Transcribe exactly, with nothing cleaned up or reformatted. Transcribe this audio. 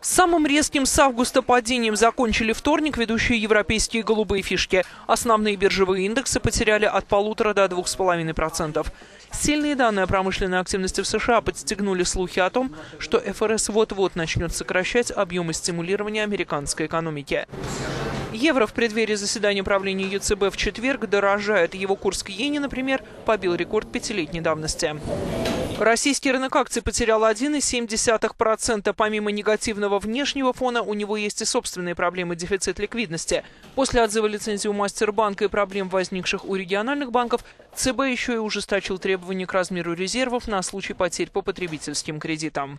Самым резким с августа падением закончили вторник ведущие европейские голубые фишки. Основные биржевые индексы потеряли от полутора до двух с половиной процентов. Сильные данные о промышленной активности в США подстегнули слухи о том, что ФРС вот-вот начнет сокращать объемы стимулирования американской экономики. Евро в преддверии заседания правления Е Ц Б в четверг дорожает. Его курс к иене, например, побил рекорд пятилетней давности. Российский рынок акций потерял одна целая семь десятых процента. Помимо негативного внешнего фона, у него есть и собственные проблемы – дефицит ликвидности. После отзыва лицензии у Мастербанка и проблем, возникших у региональных банков, Ц Б еще и ужесточил требования к размеру резервов на случай потерь по потребительским кредитам.